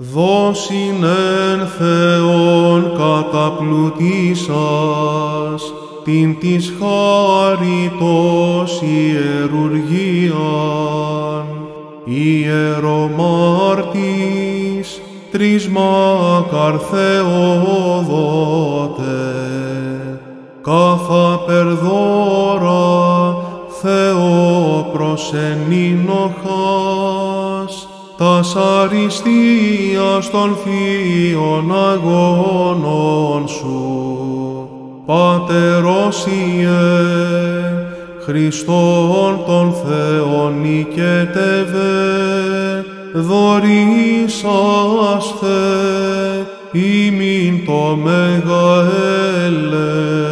Δώσιν εν Θεόν καταπλουτίσας την της χάριτος ιερουργίαν. Ιερομάρτυς τρισμάκαρ Θεόδοτε, καθ' απερδώρα Θεό προσενήνοχας, τας αριστείας των θείων αγώνων σου, Πατερός Ιε, Χριστόν τον Θεόν νικέτευε, δωρήσαστε ημίν το μεγαέλε.